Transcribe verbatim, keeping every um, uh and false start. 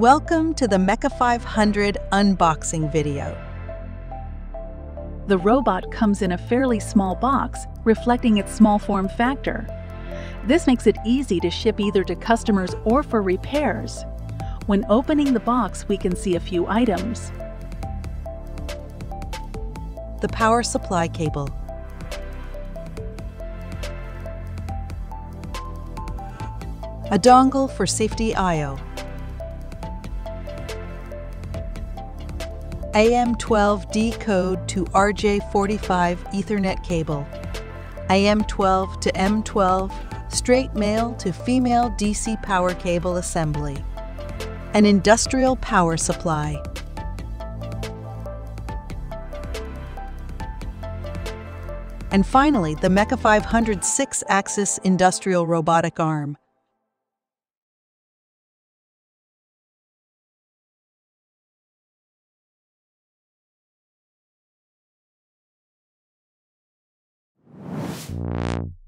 Welcome to the Meca five hundred unboxing video. The robot comes in a fairly small box, reflecting its small form factor. This makes it easy to ship either to customers or for repairs. When opening the box, we can see a few items. The power supply cable. A dongle for safety I O. A M twelve D code to R J forty-five Ethernet cable, A M twelve to M twelve straight male to female D C power cable assembly, an industrial power supply, and finally the Meca five hundred six axis industrial robotic arm. Thank you.